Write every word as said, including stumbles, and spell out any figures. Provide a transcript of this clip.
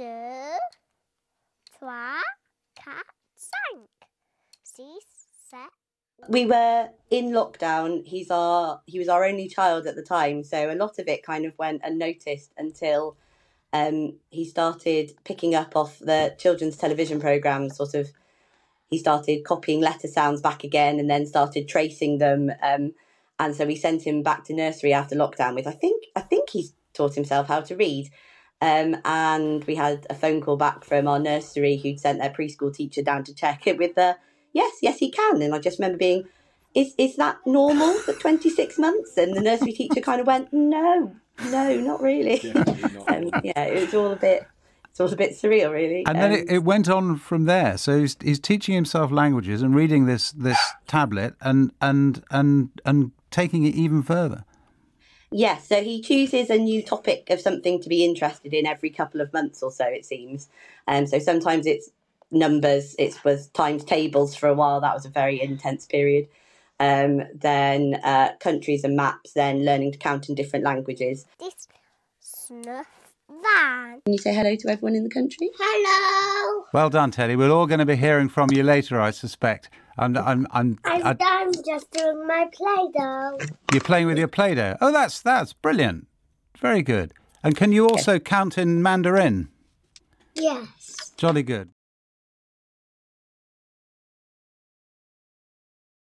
deux, trois, quatre, cinq, six, seven. We were in lockdown. He's our he was our only child at the time, so a lot of it kind of went unnoticed until um, he started picking up off the children's television programmes. Sort of, he started copying letter sounds back again, and then started tracing them. Um, and so we sent him back to nursery after lockdown with I think I think he's taught himself how to read. Um, and we had a phone call back from our nursery who'd sent their preschool teacher down to check it with the. Yes, yes, he can. And I just remember being, is is that normal for twenty-six months? And the nursery teacher kind of went, no, no, not really. Yeah, not. Um, yeah, it was all a bit, it's all a bit surreal, really. And um, then it, it went on from there. So he's, he's teaching himself languages and reading this this tablet and and and and taking it even further. Yes, yeah, so he chooses a new topic of something to be interested in every couple of months or so, it seems. And um, so sometimes it's numbers, it was times tables for a while. That was a very intense period. Um, then uh, countries and maps, then learning to count in different languages. This snuff van. Can you say hello to everyone in the country? Hello. Well done, Teddy. We're all going to be hearing from you later, I suspect. I'm, I'm, I'm, I'm, I... I'm just doing my Play-Doh. You're playing with your Play-Doh. Oh, that's, that's brilliant. Very good. And can you also count in Mandarin? Yes. Jolly good.